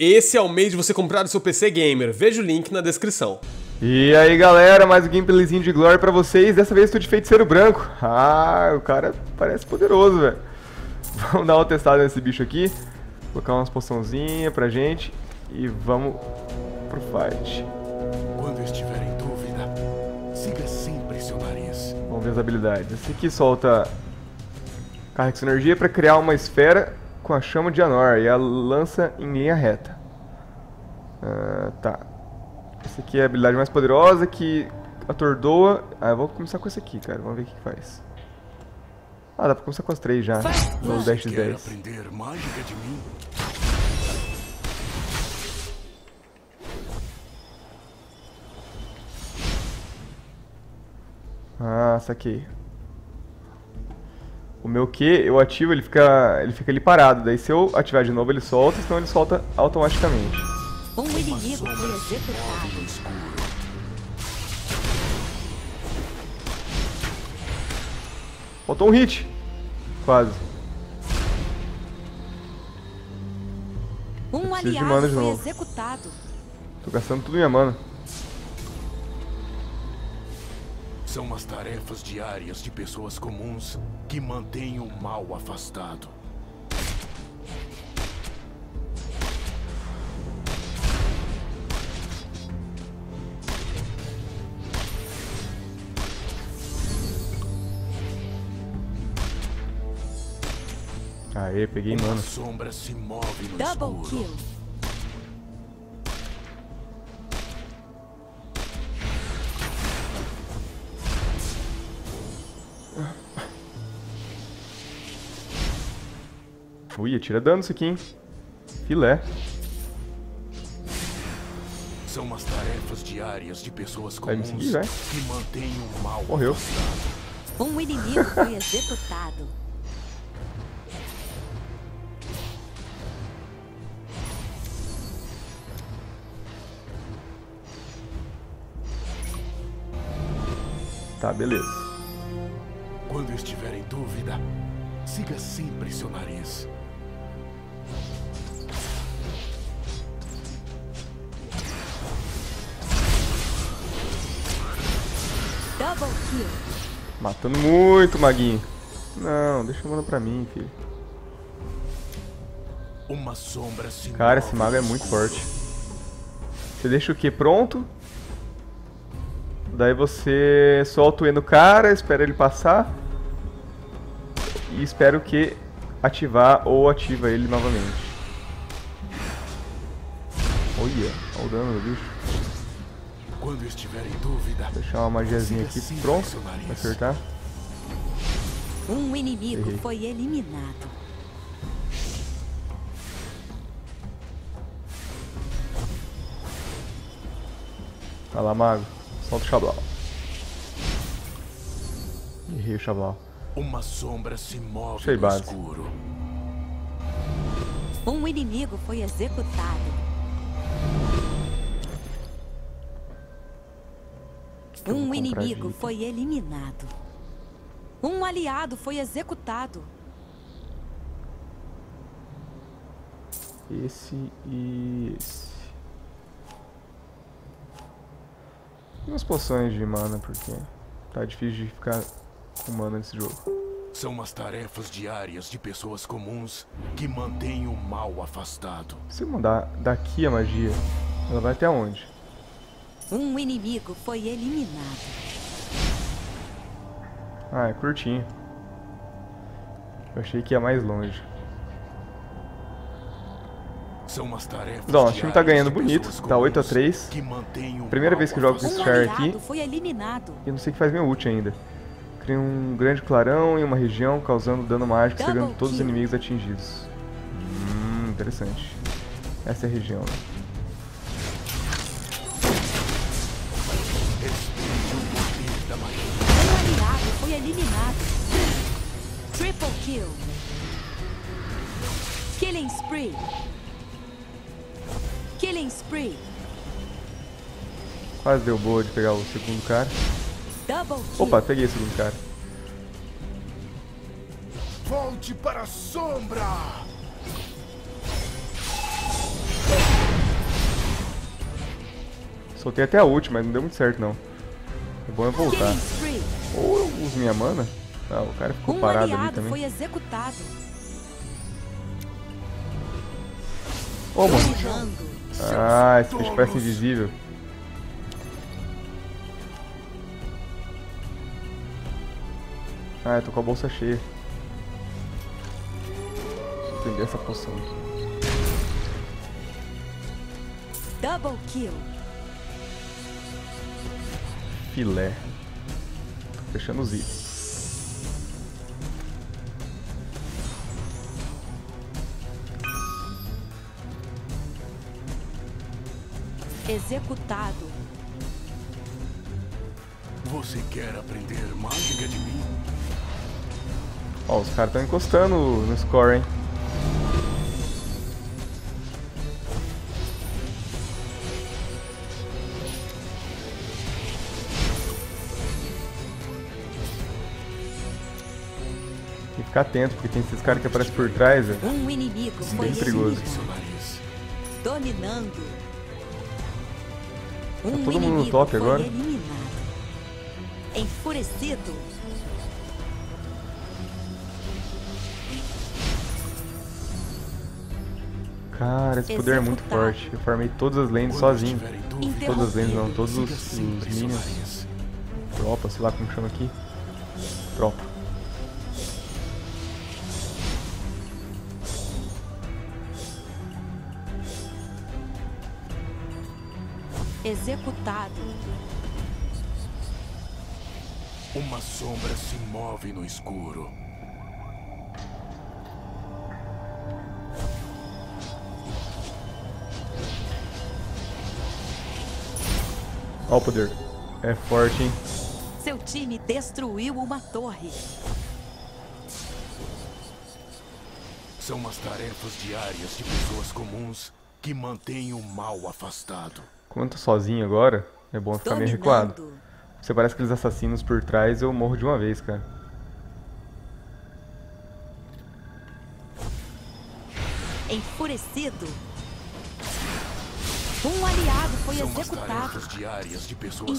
Esse é o mês de você comprar o seu PC Gamer, veja o link na descrição. E aí galera, mais um gameplayzinho de glória pra vocês, dessa vez tô de Feiticeiro Branco. Ah, o cara parece poderoso, velho. Vamos dar uma testada nesse bicho aqui, colocar umas poçãozinhas pra gente e vamos pro fight. Quando estiver em dúvida, siga sempre seu nariz. Vamos ver as habilidades. Esse aqui solta carga de energia pra criar uma esfera com a chama de Anor e a lança em linha reta. Tá. Essa aqui é a habilidade mais poderosa que atordoa. Eu vou começar com essa aqui, cara. Vamos ver o que faz. Dá pra começar com as 3 já. Ou 10 de 10. Saquei. O meu Q, eu ativo, ele fica ali parado. Daí se eu ativar de novo ele solta, senão ele solta automaticamente. Um inimigo foi executado. Faltou um hit. Quase. Um aliado de novo. Executado. Tô gastando tudo minha mana. São as tarefas diárias de pessoas comuns que mantêm o mal afastado. Aê, peguei, mano. A sombra se move no escuro. Double kill. Ui, atira dano isso aqui, hein? Filé. São as tarefas diárias de pessoas comuns que mantêm o mal. Morreu. Um inimigo foi executado. Tá, beleza. Quando estiver em dúvida, siga sempre seu nariz. Double kill. Matando muito, maguinho. Não, deixa o mano pra mim, filho. Uma sombra se... Cara, esse mago é muito forte. Você deixa o Q pronto. Daí você solta o E no cara, espera ele passar e espera o Q ativar ou ativa ele novamente. Olha, olha o dano do bicho. Quando estiver em dúvida, vou deixar uma magiazinha aqui, pronto, pra acertar. Um inimigo foi eliminado. Olha lá, mago. Solta o Xablau. Errei o Xablau. Uma sombra se move no escuro. Um inimigo foi executado. Um inimigo foi eliminado. Um aliado foi executado. Esse e esse. Umas poções de mana, porque tá difícil de ficar com mana nesse jogo. São as tarefas diárias de pessoas comuns que mantêm o mal afastado. Se eu mandar daqui a magia, ela vai até onde? Um inimigo foi eliminado. É curtinho. Eu achei que ia mais longe. Bom, o time tá ganhando bonito, tá 8 a 3. Primeira vez que eu jogo com esse char aqui. E eu não sei o que faz meu ult ainda. Cria um grande clarão em uma região, causando dano mágico, cegando todos os inimigos atingidos. Interessante. Essa é a região, né? Um aliado foi eliminado. Triple kill. Killing spree. Killing spree. Quase deu boa de pegar o segundo cara. Opa, peguei o segundo cara. Volte para a sombra. Soltei até a ult, mas não deu muito certo não. É bom eu voltar. Ou eu uso minha mana. Ah, o cara ficou parado ali também. Foi executado. Oh, mano. Ah, esse bicho parece invisível. Ah, eu tô com a bolsa cheia. Deixa eu prender essa poção aqui. Double kill. Filé. Tô fechando os itens. Executado. Você quer aprender mágica de mim? Ó, os caras estão encostando no score, hein? Tem que ficar atento, porque tem esses caras que aparecem por trás, velho. Inimigo foi bem perigoso. Dominando. Tá todo mundo no top agora. Enfurecido. Cara, esse poder é muito forte. Eu farmei todas as lanes sozinho. Todas as lanes não, todos os minions. Tropa, sei lá como chama aqui. Tropa. Executado. Uma sombra se move no escuro. Ó o poder. É forte, hein? Seu time destruiu uma torre. São as tarefas diárias de pessoas comuns que mantêm o mal afastado. Como eu tô sozinho agora, é bom ficar meio recuado. Você parece aqueles assassinos por trás, eu morro de uma vez, cara. Enfurecido. Um aliado foi executado.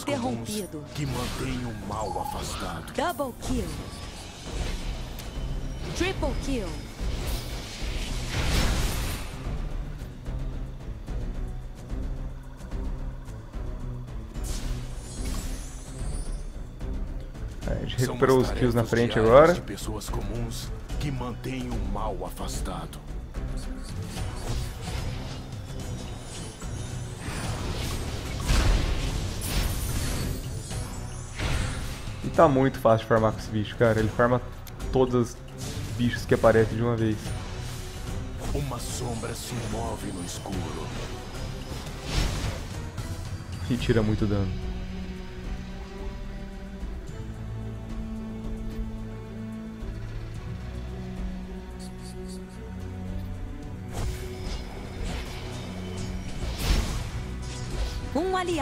Interrompido. Que mantém o mal afastado. Double kill. Triple kill. A gente recuperou os kills na frente agora. De pessoas comuns que mantêm o mal afastado. E tá muito fácil de farmar com esse bicho, cara. Ele farma todos os bichos que aparecem de uma vez. Uma sombra se move no escuro. E tira muito dano.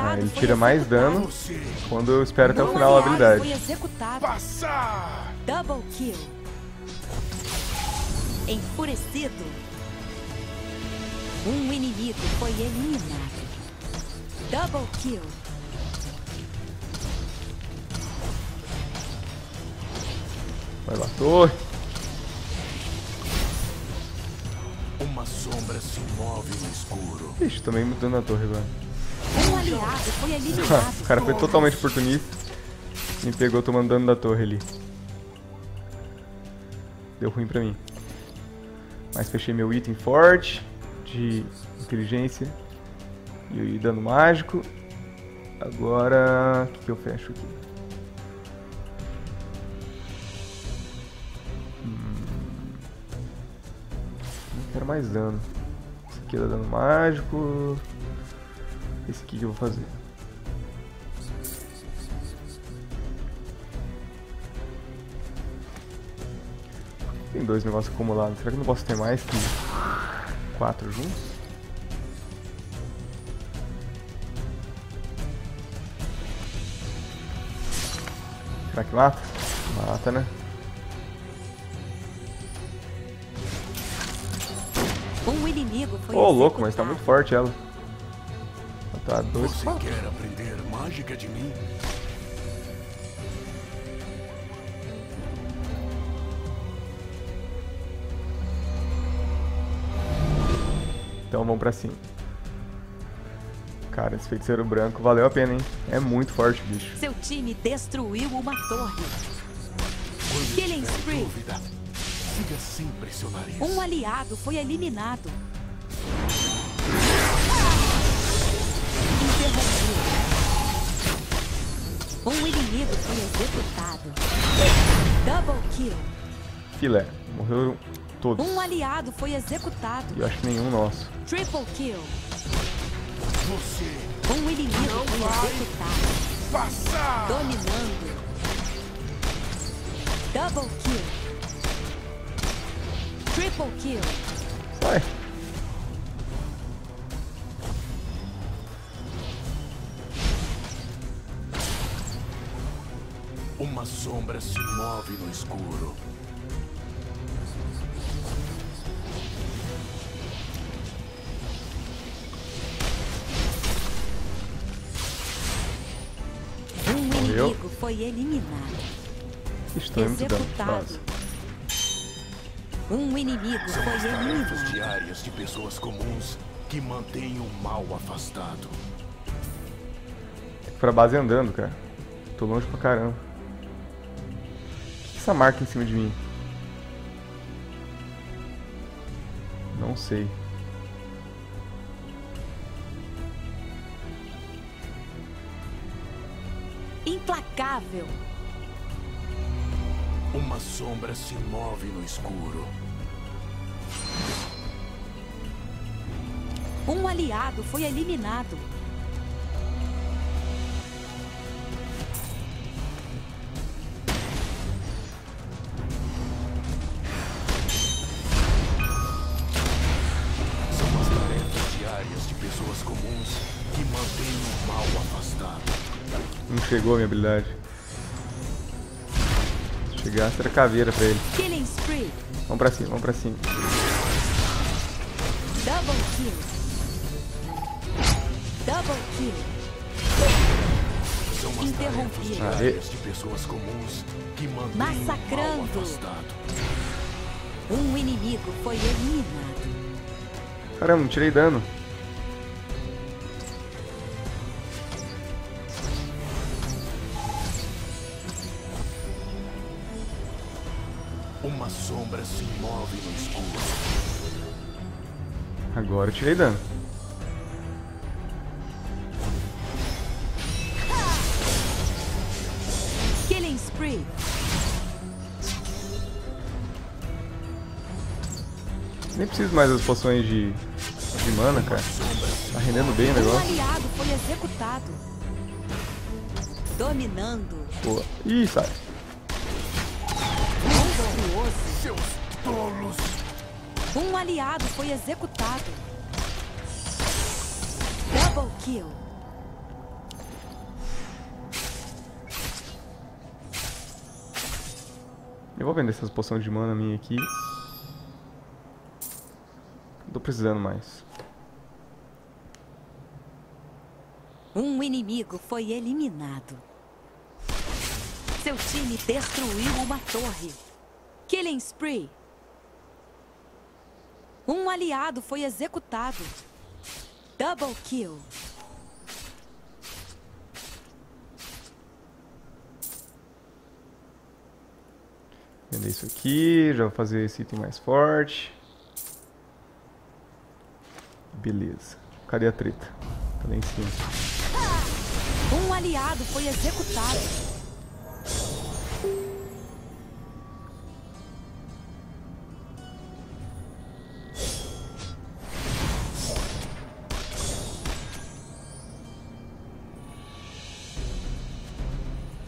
Ah, ele tira mais dano quando eu espero até o final a habilidade. Double kill. Enfurecido. Um inimigo foi eliminado. Double kill. Vai lá, torre. Uma sombra se move no escuro. Ixi, tomei muito dano na torre agora. O cara foi totalmente oportunista. Me pegou tomando dano da torre ali. Deu ruim pra mim. Mas fechei meu item forte de inteligência e dano mágico. Agora... o que, que eu fecho aqui? Não quero mais dano. Isso aqui dá dano mágico. Esse aqui que eu vou fazer. Tem dois negócios acumulados. Será que eu não posso ter mais que 4 juntos? Será que mata? Mata, né? Ô, louco, mas tá muito forte ela. Tá doido. Você quer aprender mágica de mim? Então vamos pra cima. Cara, esse feiticeiro branco valeu a pena, hein? É muito forte, bicho. Seu time destruiu uma torre. Killing spree. Siga sempre seu nariz. Um aliado foi eliminado. Interrompido. Um inimigo foi executado. Double kill. Filé, morreu todos. Um aliado foi executado. E eu acho que nenhum nosso. Triple kill. Um inimigo executado. Passar. Dominando. Double kill. Triple kill. Vai. Uma sombra se move no escuro. O inimigo foi eliminado. Estou executado. Um inimigo foi eliminado. São diárias de pessoas comuns que mantêm o mal afastado. Tem que ir pra base andando, cara. Tô longe pra caramba. O que é essa marca em cima de mim? Não sei. Implacável. Uma sombra se move no escuro. Um aliado foi eliminado. São as tarefas diárias de pessoas comuns que mantêm o mal afastado. Não chegou a minha habilidade. Chegar, será caveira pra ele. Killing spree. Vamos pra cima, vamos pra cima. Double kill. Double kill. São as tarefas de pessoas comuns que mantêm massacrando. O mal afastado. Um inimigo foi eliminado. Caramba, não tirei dano. Uma sombra se move no escuro. Agora eu tirei dano. Killing spree. Nem preciso mais das poções de mana, cara. Tá rendendo bem o negócio. Um aliado foi executado. Dominando. Boa. Ih, sai. Seus tolos. Um aliado foi executado. Double kill. Eu vou vender essas poções de mana minha aqui. Não tô precisando mais. Um inimigo foi eliminado. Seu time destruiu uma torre. Killing spree. Um aliado foi executado. Double kill. Vender isso aqui, já vou fazer esse item mais forte. Beleza. Cadê a treta? Tá lá em cima. Um aliado foi executado.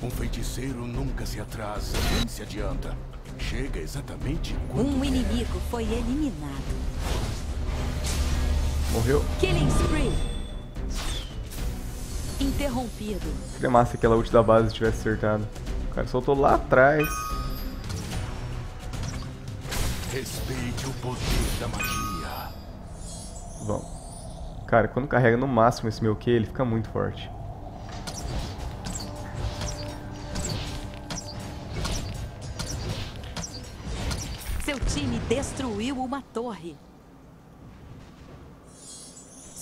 Um feiticeiro nunca se atrasa, nem se adianta. Chega exatamente quando um inimigo foi eliminado. Morreu. Killing spree. Interrompido. Seria massa que aquela ult da base tivesse acertado. O cara soltou lá atrás. Respeite o poder da magia. Vamos. Cara, quando carrega no máximo esse meu Q, ele fica muito forte. Seu time destruiu uma torre.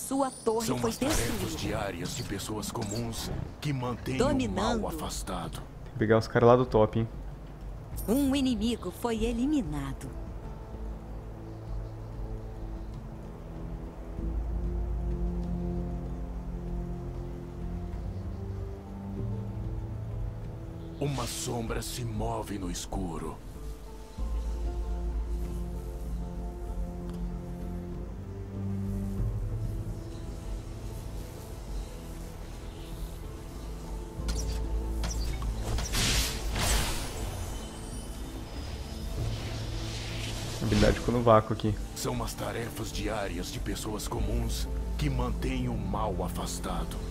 Sua torre são foi destruída. São tarefas diárias de pessoas comuns que mantêm dominando o mal afastado. Tem que pegar os caras lá do top, hein? Um inimigo foi eliminado. Uma sombra se move no escuro. Habilidade ficou no vácuo aqui. São umas tarefas diárias de pessoas comuns que mantêm o mal afastado.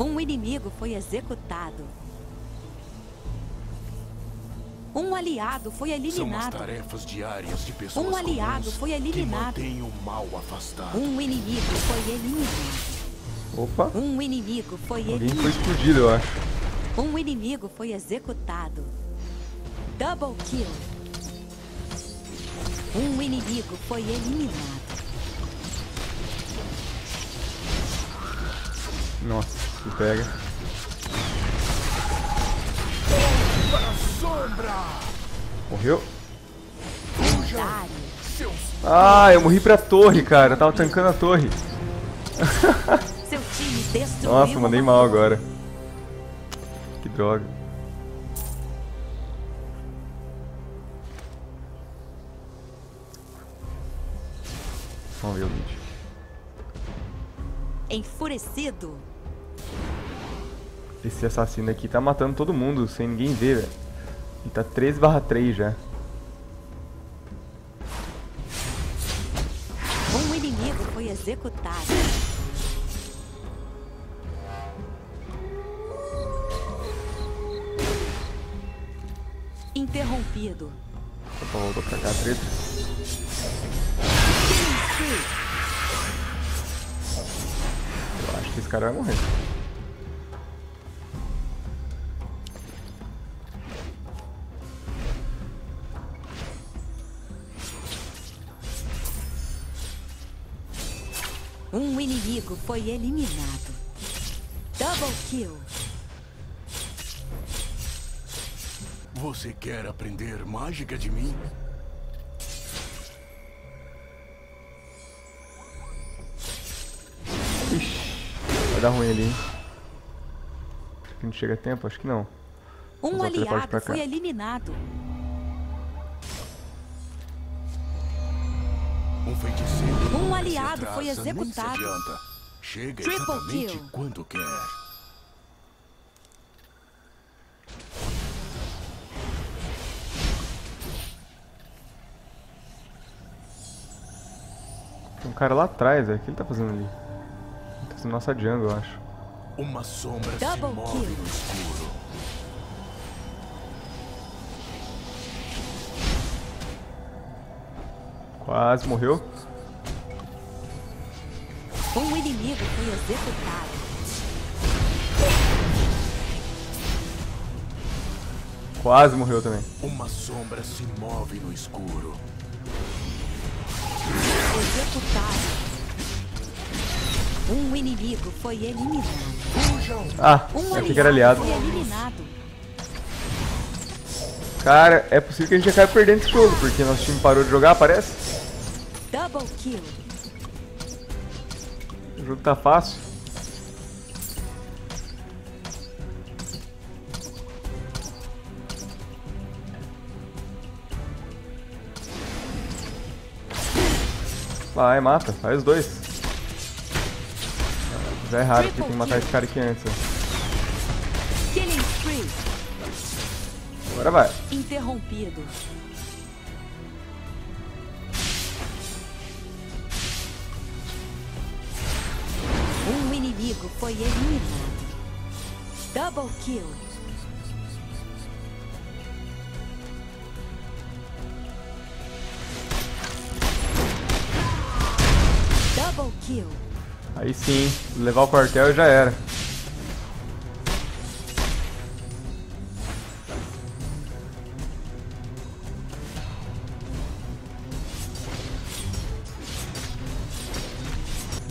Um inimigo foi executado. Um aliado foi eliminado. São tarefas diárias de pessoas comuns. Um aliado foi eliminado. Que mantém o mal afastado. Um inimigo foi eliminado. Opa. Um inimigo foi eliminado. Alguém foi explodido, eu acho. Um inimigo foi executado. Double kill. Um inimigo foi eliminado. Nossa, se pega. Morreu? Ah, eu morri pra torre, cara. Eu tava tancando a torre. Nossa, mandei mal agora. Que droga. Vamos ver o vídeo. Enfurecido. Esse assassino aqui tá matando todo mundo, sem ninguém ver, velho. Ele tá 3/3 já. Um inimigo foi executado. Interrompido. Opa, voltou pra cá, treta. Eu acho que esse cara vai morrer. Um inimigo foi eliminado. Double kill. Você quer aprender mágica de mim? Ixi, vai dar ruim ali, hein? Será que não chega a tempo? Acho que não. Um aliado foi eliminado. Um aliado atrasa, foi executado. Chega exatamente kill. Quando quer. Tem um cara lá atrás, o que ele tá fazendo ali? Ele tá fazendo nossa jungle, eu acho. Uma sombra se move no escuro. Quase morreu. Um inimigo foi executado. Quase morreu também. Uma sombra se move no escuro. Executado. Um inimigo foi eliminado. Ah, eu achei que era aliado. Cara, é possível que a gente acabe perdendo esse jogo, porque nosso time parou de jogar, parece? Double kill. O jogo tá fácil. Vai, mata, faz os dois. Já é raro, porque tem que matar esse cara aqui antes. Agora vai. Interrompido. Um inimigo foi eliminado. Double kill. Aí sim, levar o quartel já era.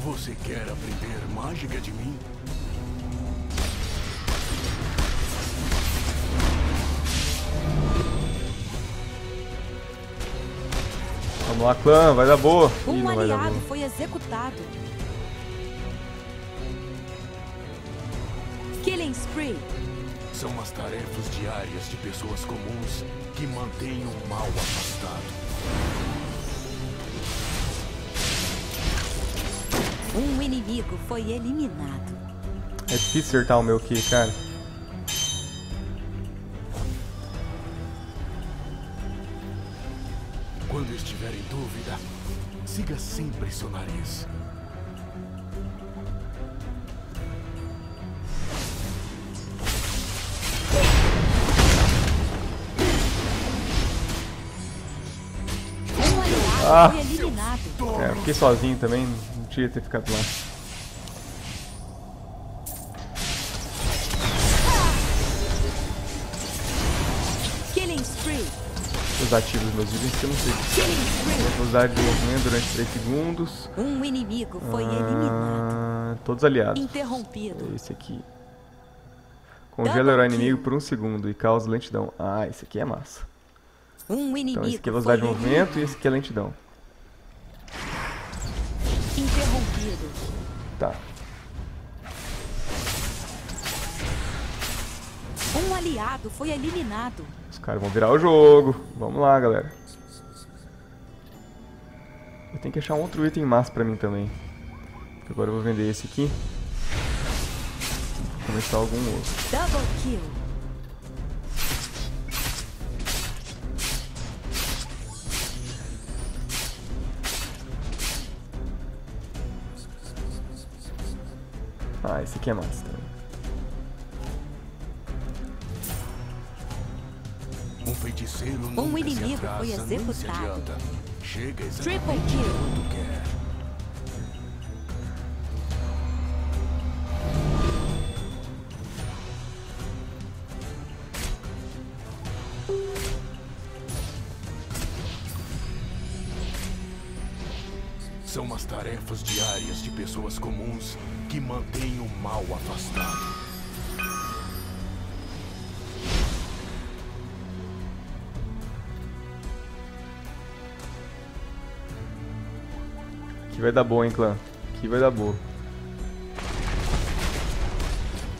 Você quer aprender mágica de mim? Vamos lá, clã, vai dar boa. Ih, não vai dar boa. Um aliado foi executado. Killing spree. São as tarefas diárias de pessoas comuns que mantêm o mal afastado. Um inimigo foi eliminado. É difícil acertar o meu aqui, cara. Quando estiver em dúvida, siga sempre seu nariz. Ah! É, fiquei sozinho também. Podia ter ficado lá. Killing spree. Os ativos meus itens que eu não sei. Vou usar de movimento durante 3 segundos. Um inimigo foi eliminado. Todos aliados. Interrompido. Esse aqui. Congela o herói inimigo por 1 segundo e causa lentidão. Ah, esse aqui é massa. Um inimigo. Então esse aqui é velocidade de movimento e esse aqui é lentidão. Interrompido. Tá. Um aliado foi eliminado. Os caras vão virar o jogo. Vamos lá, galera. Eu tenho que achar um outro item massa pra mim também. Agora eu vou vender esse aqui. Vou começar algum outro. Double kill. Ah, esse aqui é massa também. Um feiticeiro nunca se atrasa, inimigo foi executado. Chega exatamente quando quer. São as tarefas diárias de pessoas comuns que mantém o mal afastado. Aqui vai dar boa, hein, clã? Aqui vai dar boa.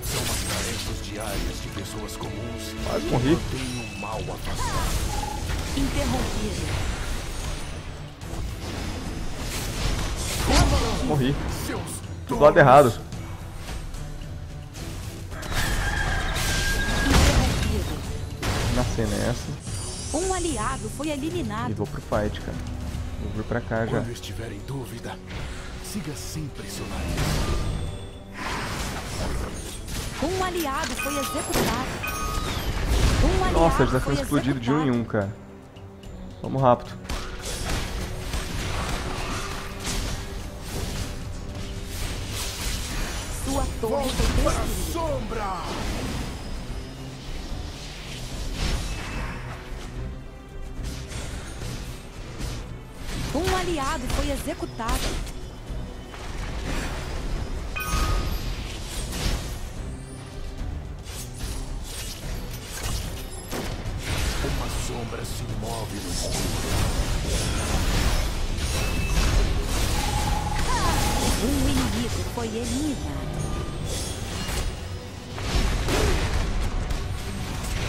São as tarefas diárias de pessoas comuns que mantém o mal afastado. Interrompido. Morri. Do lado errado. Na cena é essa. Um aliado foi eliminado. E vou pro fight, cara. Vou vir pra cá já. Quando estiver em dúvida, siga sempre seu nariz. Um aliado foi executado. Um aliado. Nossa, já foi explodido de um em um, cara. Vamos rápido. Volta pra sombra! Um aliado foi executado. Uma sombra se move no escuro. Um inimigo foi eliminado.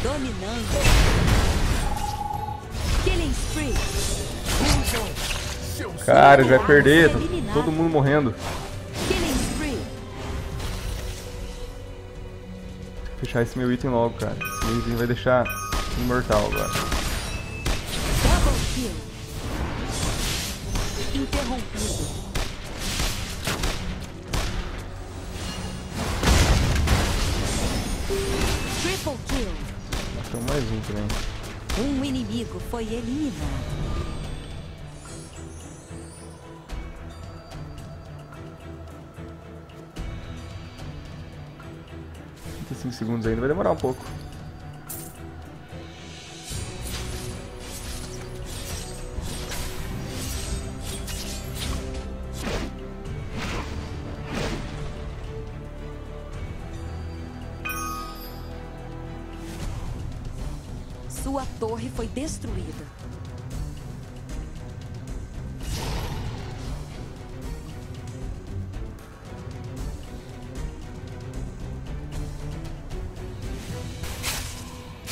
Dominando. Killing spree. Cara, já vai perder. Todo mundo morrendo. Killing spree. Vou fechar esse meu item logo, cara. Esse item vai deixar imortal agora. Double kill. Interrompido. Triple kill. Então mais um também. Um inimigo foi eliminado. 45 segundos ainda, vai demorar um pouco. Sua torre foi destruída.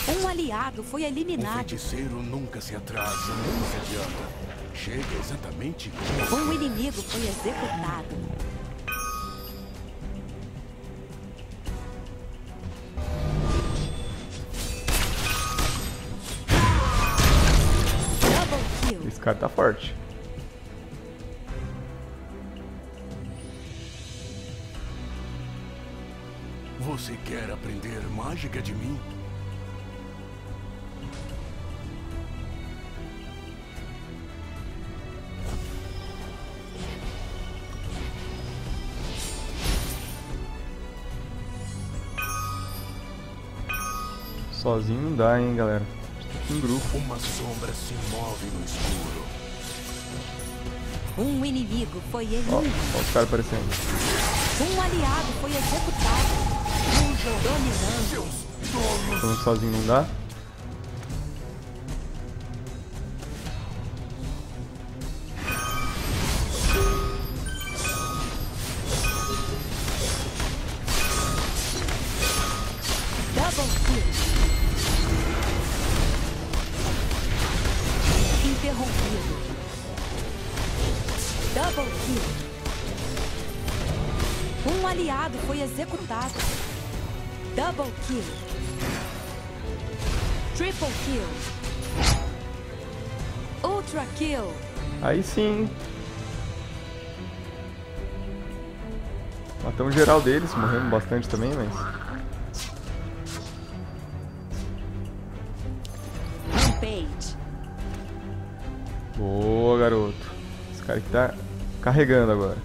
Um aliado foi eliminado. O feiticeiro nunca se atrasa, nem se adianta. Chega exatamente. Um inimigo foi executado. Esse cara tá forte. Você quer aprender mágica de mim? Sozinho não dá, hein, galera. Um grupo. Uma sombra se move no escuro. Um inimigo foi eliminado. Ó, os caras aparecendo. Um aliado foi executado. Um jogo dominando. Então sozinho não dá. Double kill. Um aliado foi executado. Double kill. Triple kill. Ultra kill. Aí sim. Matamos geral deles, morrendo bastante também, mas... Rampage. Boa, garoto. Esse cara que tá... carregando agora.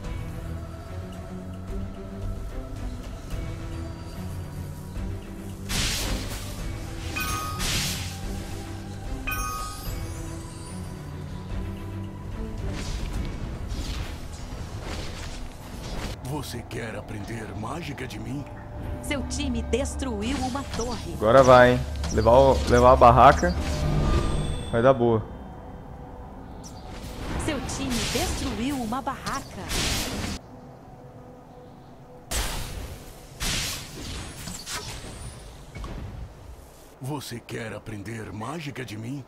Você quer aprender mágica de mim? Seu time destruiu uma torre. Agora vai, hein? Levar a barraca. Vai dar boa. Seu time destruiu uma barraca. Você quer aprender mágica de mim?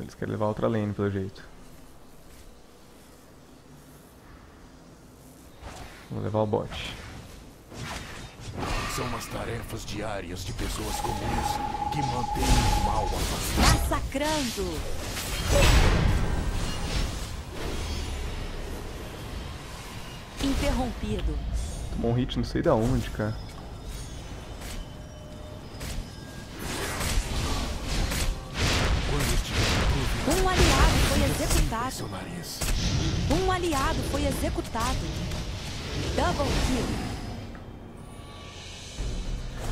Eles querem levar outra lane, pelo jeito. Vou levar o bot. São as tarefas diárias de pessoas comuns que mantêm o mal afastado. Massacrando! Interrompido. Tomou um hit não sei da onde, cara. Um aliado foi executado. Um aliado foi executado. Double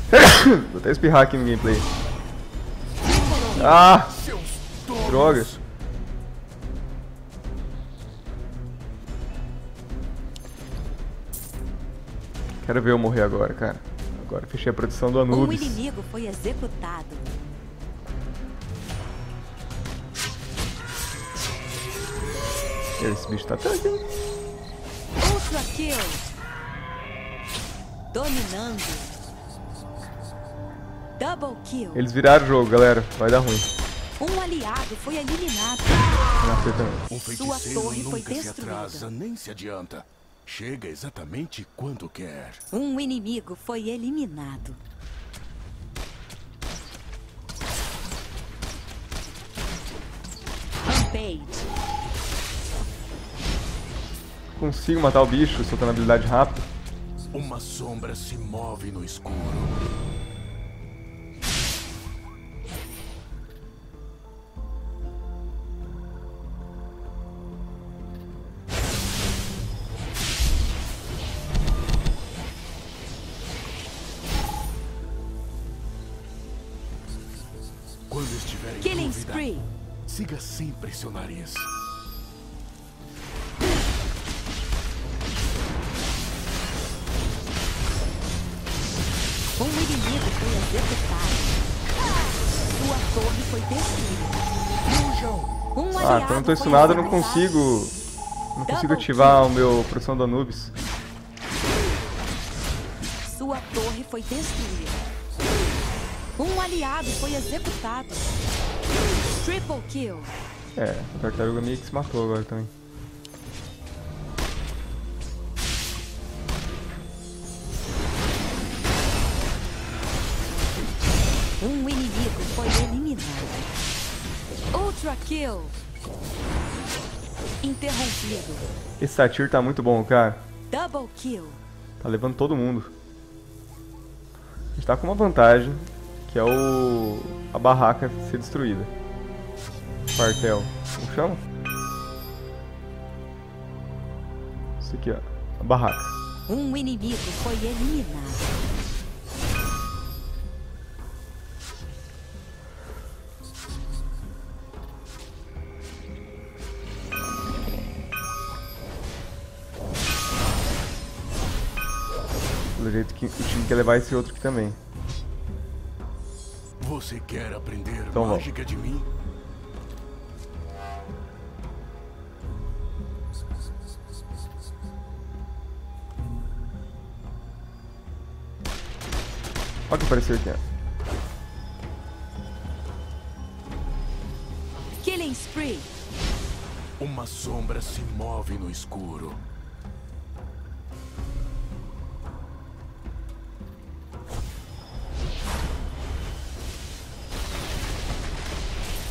kill. Vou até espirrar aqui no gameplay. Ah! Drogas! Quero ver eu morrer agora, cara. Agora fechei a produção do Anubis. O inimigo foi executado. Esse bicho tá tranquilo. Ultra kill. Dominando. Double kill. Eles viraram o jogo, galera. Vai dar ruim. Um aliado foi eliminado. Um feiticeiro nunca se atrasa, nem se adianta. Chega exatamente quando quer. Um inimigo foi eliminado. Rampage. Consigo matar o bicho soltando a habilidade rápida. Uma sombra se move no escuro. Siga sempre seu nariz. Um inimigo foi executado. Sua torre foi destruída. Ah, então eu tô estunado, eu não consigo. Não consigo ativar o meu Profissão do Anubis. Sua torre foi destruída. Um aliado foi executado. Triple kill. É, a tartaruga meio que se matou agora também. Um inimigo foi eliminado. Ultra kill. Interrompido. Esse Satyr tá muito bom, cara. Double kill. Tá levando todo mundo. A gente tá com uma vantagem, que é a barraca ser destruída. Quartel. Como chama? Isso aqui, ó. A barraca. Um inimigo foi eliminado. Do jeito que o time quer levar esse outro aqui também. Você quer aprender então, mágica de mim? Olha o que apareceu aqui. Killing spree. Uma sombra se move no escuro.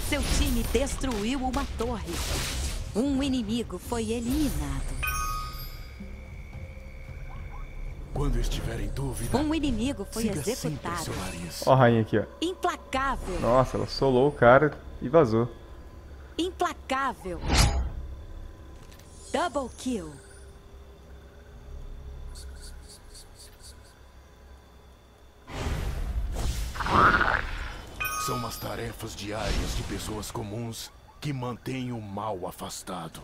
Seu time destruiu uma torre. Um inimigo foi eliminado. Quando estiver em dúvida, um inimigo foi executado. Ó a rainha aqui, ó. Implacável. Nossa, ela solou o cara e vazou. Implacável. Double kill. São as tarefas diárias de pessoas comuns que mantêm o mal afastado.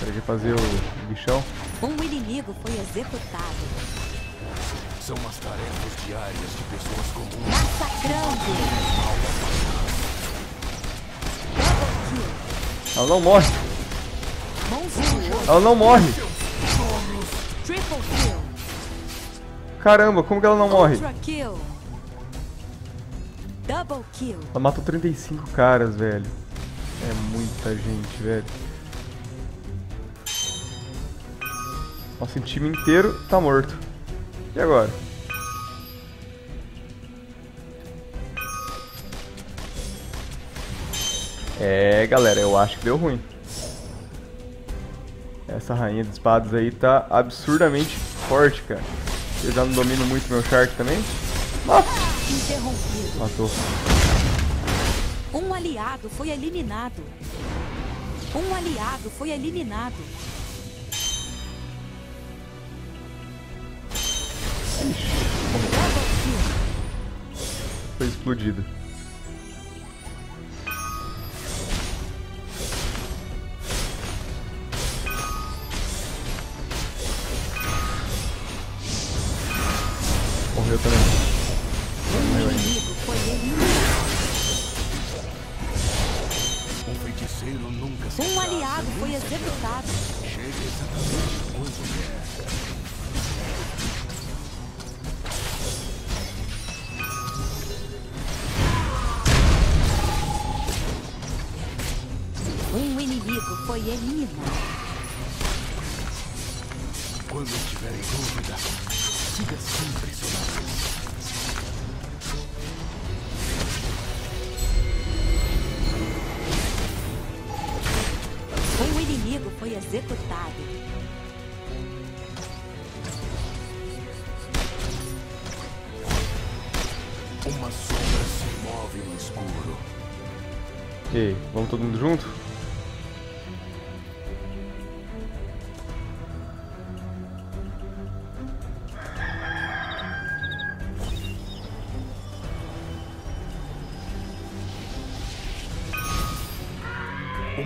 Para de fazer o bichão. Um inimigo foi executado. São as tarefas diárias de pessoas comuns. Massacrando. Ela não morre. Ela não morre. Caramba, como que ela não morre? Ela matou 35 caras, velho. É muita gente, velho. Nosso time inteiro tá morto. E agora? É, galera, eu acho que deu ruim. Essa rainha de espadas aí tá absurdamente forte, cara. Eu já não domino muito meu Shark também. Nossa! Interrompido. Matou. Um aliado foi eliminado. Um aliado foi eliminado. Foi explodido. Eu também. O inimigo foi eliminado. Um feiticeiro nunca se casa. Um aliado foi executado. Chega exatamente quando quer. Um inimigo foi eliminado. Quando estiver em dúvida, siga sempre seu nariz. Um inimigo foi executado. Uma sombra se move no escuro. Ei, vamos todo mundo junto?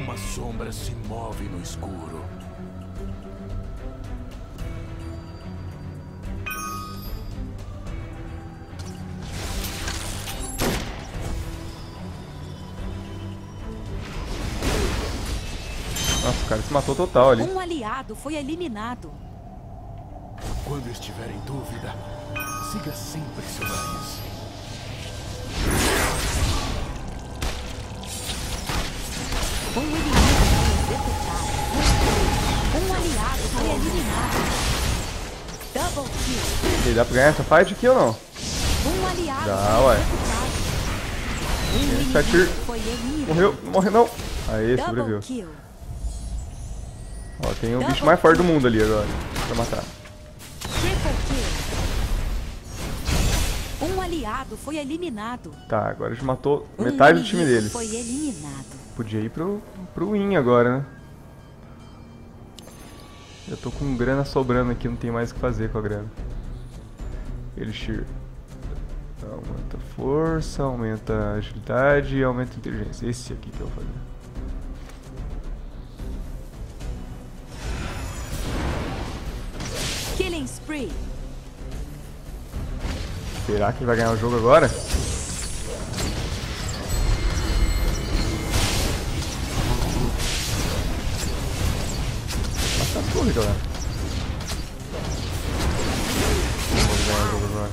Uma sombra se move no escuro. Nossa, o cara se matou total ali. Um aliado foi eliminado. Quando estiver em dúvida, siga sempre seu nariz. Um inimigo foi executado. Um aliado foi eliminado. Double kill. E dá pra ganhar essa fight aqui ou não? Um aliado foi executado. Morreu não. Aê, sobreviveu. Ó, tem o bicho mais forte do mundo ali agora pra matar. Um aliado foi eliminado. Tá, agora a gente matou metade do time deles. Foi eliminado. Podia ir pro win agora, né? Eu tô com grana sobrando aqui, não tem mais o que fazer com a grana. Elixir. Aumenta força, aumenta agilidade e aumenta inteligência. Esse aqui que eu vou fazer. Spree. Será que ele vai ganhar o jogo agora? Basta as coisas, galera. Vamos ganhar o jogo agora.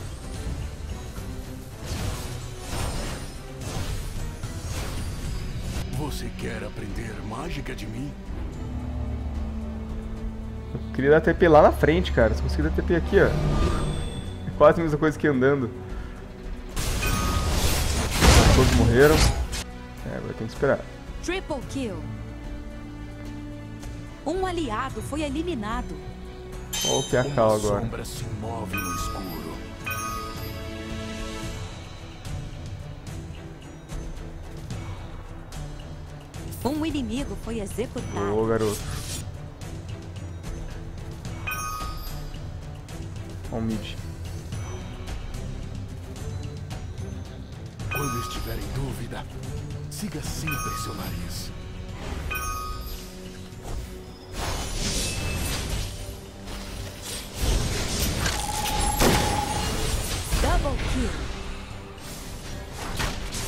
Você quer aprender mágica de mim? Eu queria dar TP lá na frente, cara. Se conseguir dar TP aqui, ó. É quase a mesma coisa que andando. Todos morreram. É, agora tem que esperar. Triple kill. Um aliado foi eliminado. Olha o PK agora. A sombra se move no escuro. Um inimigo foi executado. Boa, garoto. Quando estiver em dúvida, siga sempre seu nariz. Double kill.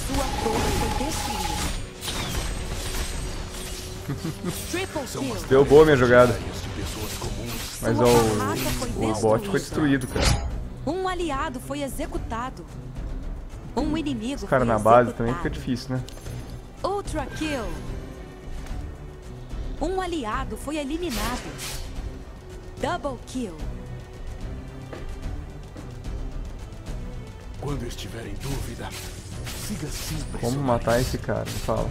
Sua torre foi destruída. Triple kill. Deu boa minha jogada. Mas ó, o bot foi destruído, cara. Um aliado foi executado. Um inimigo. Os caras na base também fica difícil, né? Ultra kill. Um aliado foi eliminado. Double kill. Quando estiver em dúvida, siga sempre. Como matar esse cara? Me fala.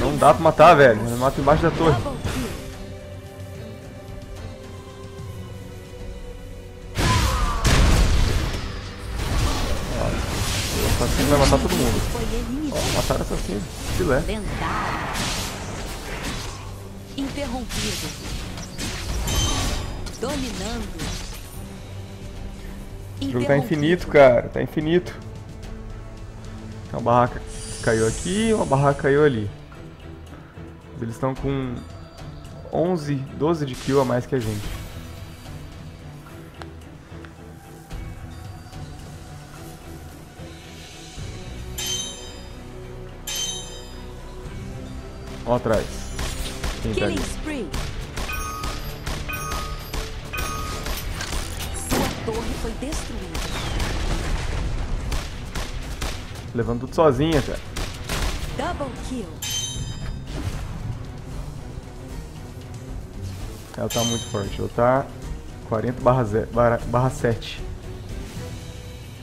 Não dá pra matar, velho. Eu mato embaixo da torre. Ó, o assassino vai matar todo mundo. Ó, mataram o assassino. Filé. Interrompido. Dominando. O jogo tá infinito, cara. Tá infinito. Uma barraca caiu aqui, uma barraca caiu ali. Eles estão com 11, 12 de kill a mais que a gente. Ó atrás. Quem tá ali? Sua torre foi destruída. Levando tudo sozinha, cara. Double kill. Ela tá muito forte, ela tá 40/7.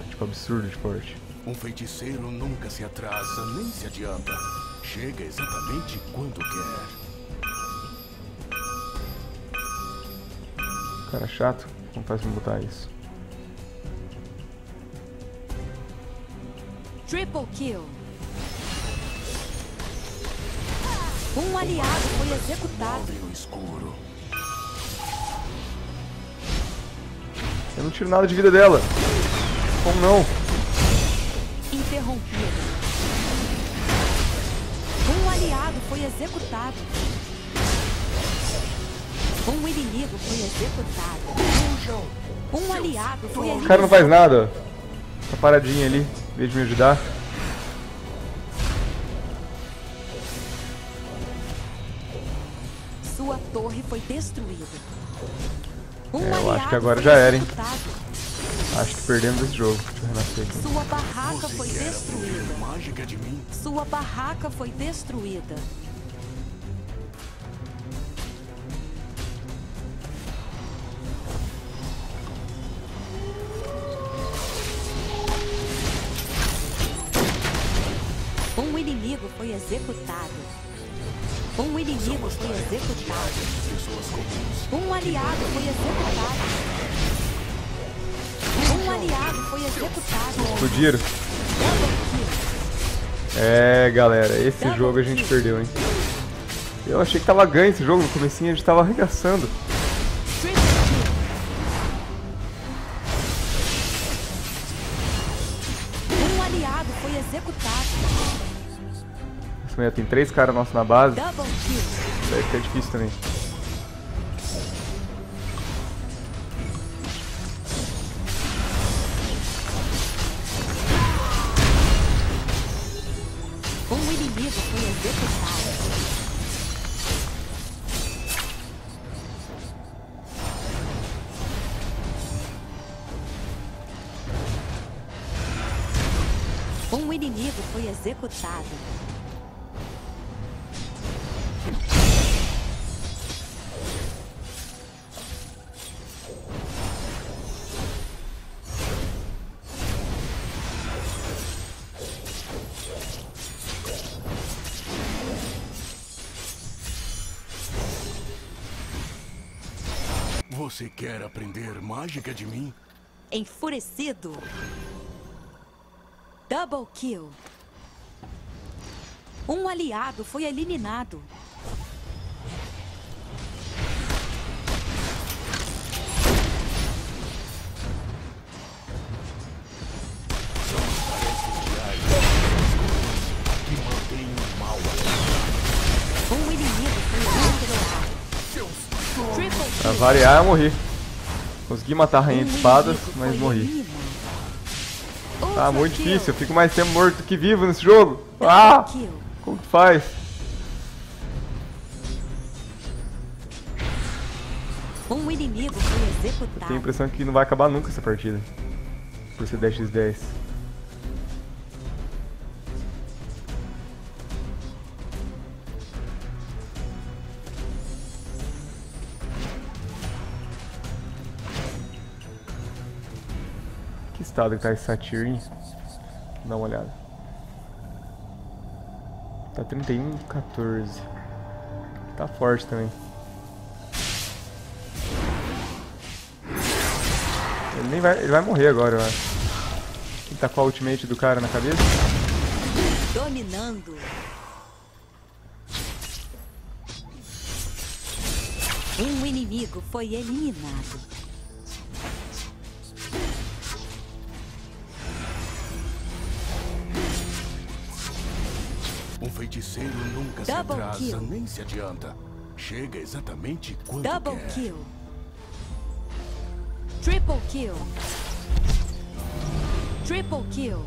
Tipo, absurdo de forte. Um feiticeiro nunca se atrasa, nem se adianta. Chega exatamente quando quer. Cara chato, como faz pra botar isso? Triple kill. Um aliado foi executado. Eu não tiro nada de vida dela. Como não? Interrompido. Um aliado foi executado. Um inimigo foi executado. Um aliado foi executado. O cara não faz nada. Tá paradinha ali, em vez de me ajudar. Sua torre foi destruída. Eu acho que agora já era, hein? Acho que perdemos esse jogo. Deixa eu renascer aqui. Sua barraca foi destruída. Sua barraca foi destruída. Um inimigo foi executado. Um inimigo foi executado. Um aliado foi executado. Um aliado foi executado. Explodiram. É, galera, esse jogo a gente perdeu, hein? Eu achei que tava ganho esse jogo, no comecinho a gente tava arregaçando. Um aliado foi executado. Tem 3 caras nossos na base. Deve ficar difícil também. Um inimigo foi executado. Um inimigo foi executado. Você quer aprender mágica de mim? Enfurecido. Double kill. Um aliado foi eliminado. São as tarefas diárias que mantêm o mal. Um inimigo foi eliminado. Pra variar, eu morri. Consegui matar a rainha de espadas, mas morri. Tá muito difícil, eu fico mais tempo morto que vivo nesse jogo. Ah! Como que faz? Eu tenho a impressão que não vai acabar nunca essa partida. Por ser 10×10. Que tá esse Satyr, hein? Dá uma olhada. Tá 31-14. Tá forte também. Ele vai morrer agora, eu acho. Ele tá com a ultimate do cara na cabeça. Dominando. Um inimigo foi eliminado. O feiticeiro nunca se atrasa nem se adianta. Chega exatamente quando quer. Double kill. Triple kill. Triple kill.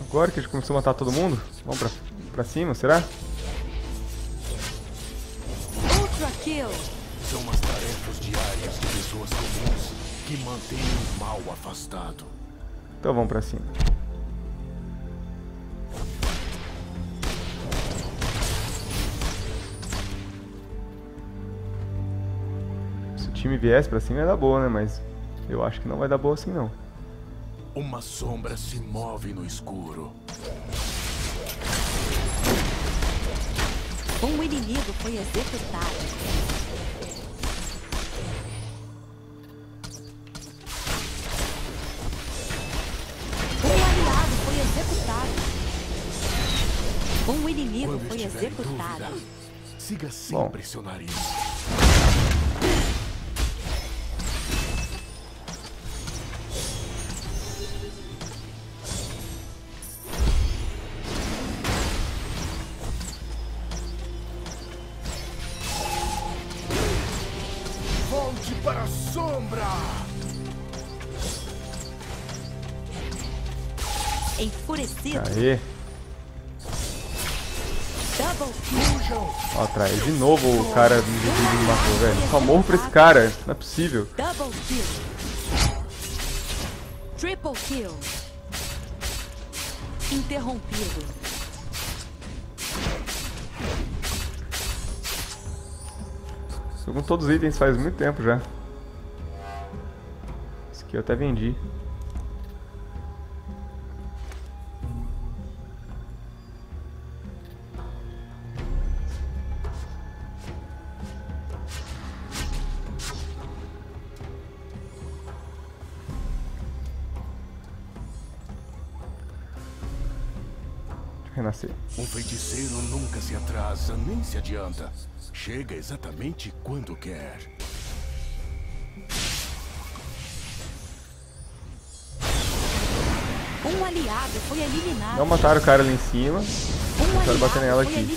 Agora que a gente começou a matar todo mundo, vamos pra cima, será? Ultra kill. São as tarefas diárias de pessoas comuns que mantêm o mal afastado. Então vamos pra cima. Se me viesse pra cima ia dar boa, né? Mas eu acho que não vai dar boa assim, não. Uma sombra se move no escuro. Um inimigo foi executado. Um aliado foi executado. Um inimigo foi executado. Dúvida, siga sempre seu nariz. Volte para a sombra. Enfurecido. Aê. Ó, atrás de novo o cara me matou, velho. Só morro pra esse cara, não é possível. Double kill. Triple kill. Interrompido. Segundo todos os itens faz muito tempo já. Esse aqui eu até vendi. Renascer. Um feiticeiro nunca se atrasa, nem se adianta. Chega exatamente quando quer. Um aliado foi eliminado. Não mataram o cara ali em cima. Tentaram bater nela aqui.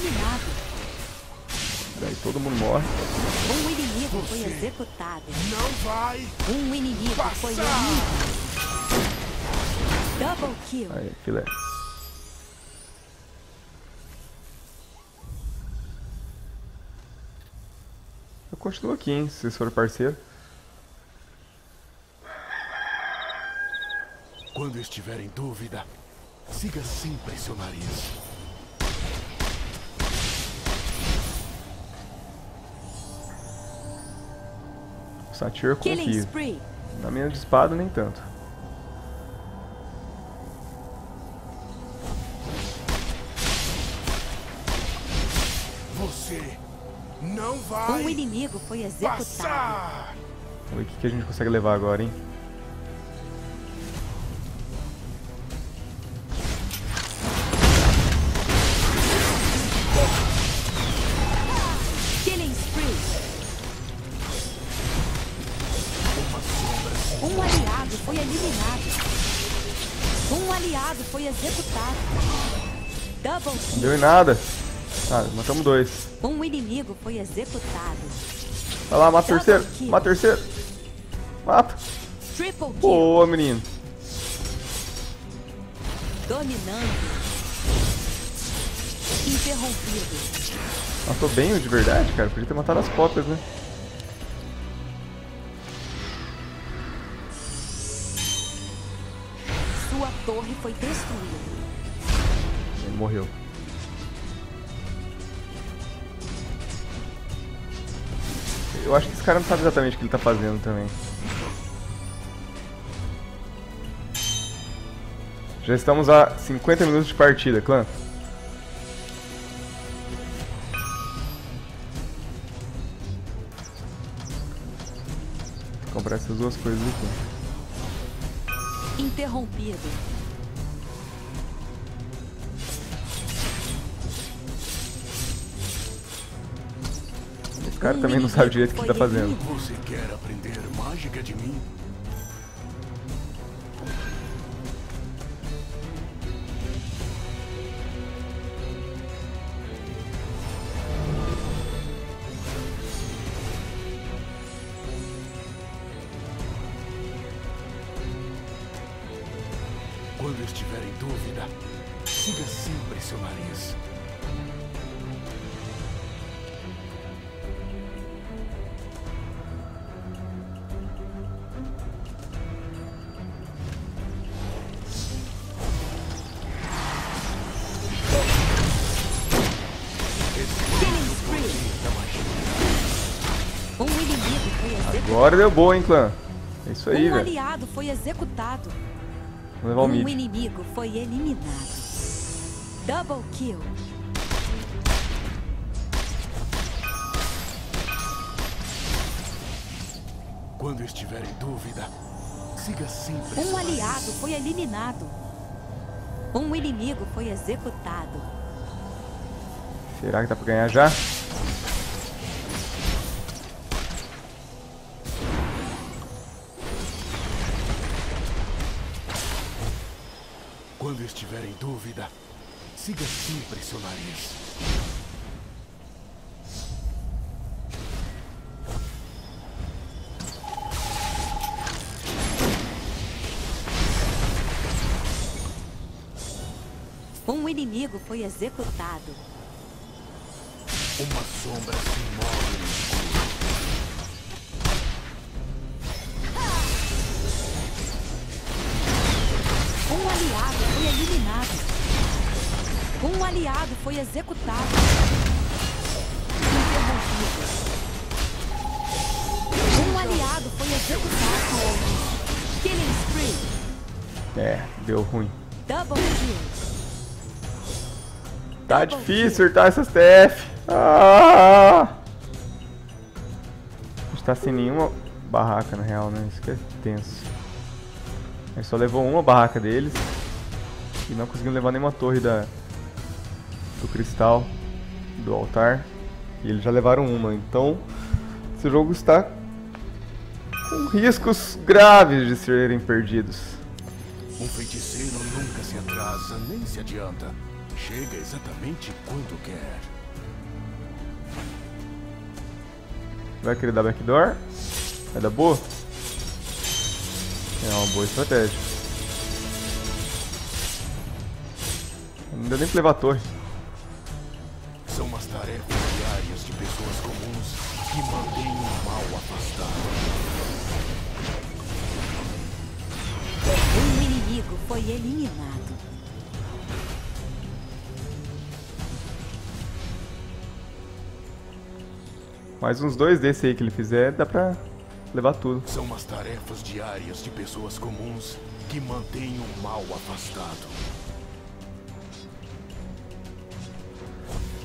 Daí todo mundo morre. Um inimigo foi executado. Não vai. Um inimigo foi eliminado. Double kill. Aí, filé. Continua aqui, hein, se vocês forem parceiro. Quando estiver em dúvida, siga sempre seu nariz. Satiro confia. Na mina de espada nem tanto. Você não vai. Um inimigo foi executado. Passar. O que a gente consegue levar agora, hein? Killing spree. Um aliado foi eliminado. Um aliado foi executado. Double kill. Não deu em nada. Ah, matamos dois. Um inimigo foi executado. Vai lá, mata o terceiro. Mata o terceiro. Mata. Triple kill. Boa, menino. Dominando. Interrompido. Matou bem o de verdade, cara. Podia ter matado as cópias, né? Sua torre foi destruída. Ele morreu. Eu acho que esse cara não sabe exatamente o que ele tá fazendo também. Já estamos a 50 minutos de partida, clã. Vou comprar essas duas coisas aqui. Interrompido. O cara também não sabe direito o que tá fazendo. Você quer aprender mágica de mim? Quando estiver em dúvida, siga sempre seu nariz. Agora deu boa, hein, clã. É isso aí, velho. Um aliado foi executado. Vou levar o mid. Um inimigo foi eliminado. Double kill. Quando estiver em dúvida, siga sempre. Um aliado foi eliminado. Um inimigo foi executado. Será que dá pra ganhar já? Quando estiver em dúvida, siga sempre seu nariz. Um inimigo foi executado. Uma sombra se move. Um aliado foi eliminado. Um aliado foi executado. Interrompido. Um aliado foi executado. Killing spree. É, deu ruim. Double kill. Tá difícil acertar essas TF. A gente tá sem nenhuma barraca na real, né? Isso que é tenso. A gente só levou uma barraca deles. E não conseguimos levar nenhuma torre do cristal, do altar. E eles já levaram uma. Então, esse jogo está com riscos graves de serem perdidos. Um feiticeiro nunca se atrasa, nem se adianta. Chega exatamente quando quer. Vai querer dar backdoor? Vai dar boa? É uma boa estratégia. Não deu nem pra levar a torre. São umas tarefas diárias de pessoas comuns que mantêm o mal afastado. Um inimigo foi eliminado. Mais uns dois desse aí que ele fizer, dá pra levar tudo. São umas tarefas diárias de pessoas comuns que mantêm o mal afastado.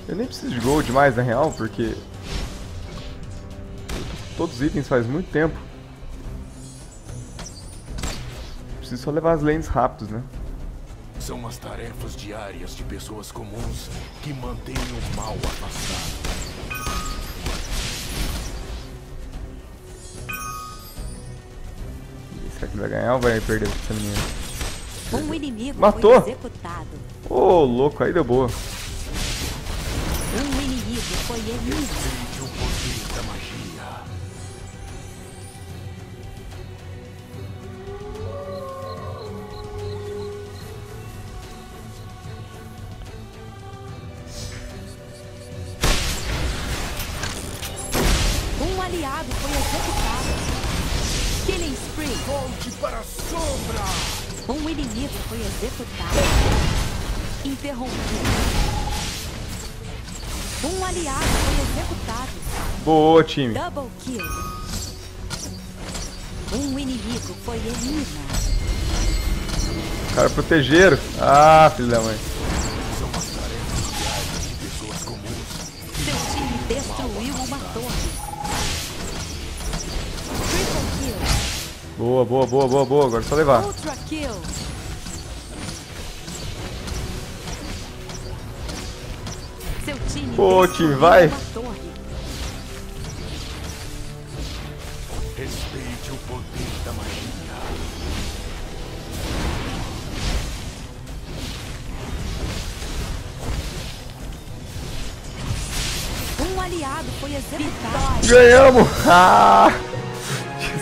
Eu nem preciso de gold mais na real, porque todos os itens faz muito tempo. Preciso só levar as lanes rápidos, né? São umas tarefas diárias de pessoas comuns que mantêm o mal afastado. Será que ele vai ganhar ou vai perder essa menina? Um inimigo matou! Foi executado. Oh, louco, aí deu boa. Um inimigo foi eliminado. O poder da magia. Um aliado foi executado. Killing spree. Volte para a sombra. Um inimigo foi executado. Interrompido. Um aliado foi executado. Boa, time. Double kill. Um inimigo foi eliminado. Cara, protegeram. Ah, filho da mãe. São as tarefas diárias de pessoas comuns. Seu time destruiu uma torre. Boa, boa, boa, boa, boa. Agora é só levar. Ultra kill. Seu time. Pô, time, vai. Respeite o poder da magia. Um aliado foi executado. Ganhamos! Ah!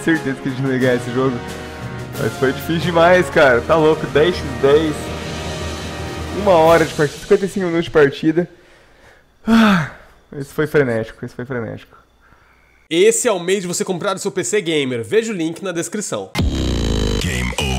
Certeza que a gente não ia ganhar esse jogo. Mas foi difícil demais, cara. Tá louco, 10×10. Uma hora de partida, 55 minutos de partida. Esse foi frenético, esse foi frenético. Esse é o mês de você comprar o seu PC Gamer. Veja o link na descrição. Game over.